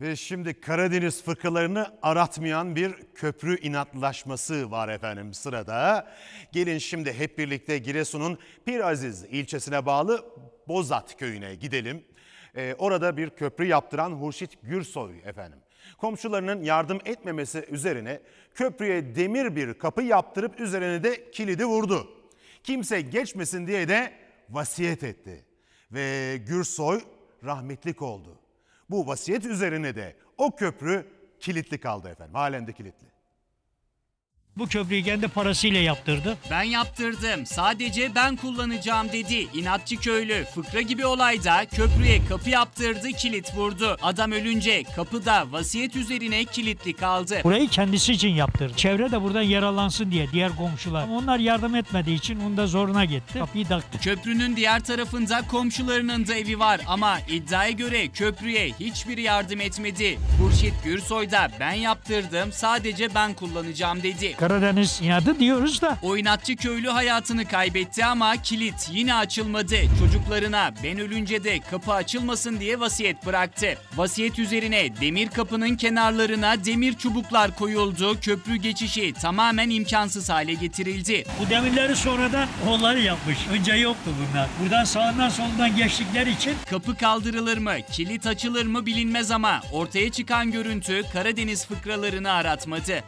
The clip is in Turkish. Ve şimdi Karadeniz fıkralarını aratmayan bir köprü inatlaşması var efendim sırada. Gelin şimdi hep birlikte Giresun'un Piraziz ilçesine bağlı Bozat köyüne gidelim. Orada bir köprü yaptıran Hurşit Gürsoy efendim. Komşularının yardım etmemesi üzerine köprüye demir bir kapı yaptırıp üzerine de kilidi vurdu. Kimse geçmesin diye de vasiyet etti. Ve Gürsoy rahmetlik oldu. Bu vasiyet üzerine de o köprü kilitli kaldı efendim. Halen de kilitli. Bu köprüyü kendi parasıyla yaptırdı. Ben yaptırdım. Sadece ben kullanacağım dedi. İnatçı köylü fıkra gibi olayda köprüye kapı yaptırdı, kilit vurdu. Adam ölünce kapıda vasiyet üzerine kilitli kaldı. Burayı kendisi için yaptırdı. Çevre de buradan yaralansın diye diğer komşular. Ama onlar yardım etmediği için onu da zoruna gitti. Kapıyı taktı. Köprünün diğer tarafında komşularının da evi var ama iddiaya göre köprüye hiçbir yardım etmedi. Hurşit Gürsoy da ben yaptırdım, sadece ben kullanacağım dedi. Karadeniz inadı diyoruz da. O inatçı köylü hayatını kaybetti ama kilit yine açılmadı. Çocuklarına ben ölünce de kapı açılmasın diye vasiyet bıraktı. Vasiyet üzerine demir kapının kenarlarına demir çubuklar koyuldu. Köprü geçişi tamamen imkansız hale getirildi. Bu demirleri sonradan onları yapmış. Önce yoktu bunlar. Buradan sağından solundan geçtikleri için. Kapı kaldırılır mı, kilit açılır mı bilinmez ama ortaya çıkan görüntü Karadeniz fıkralarını aratmadı.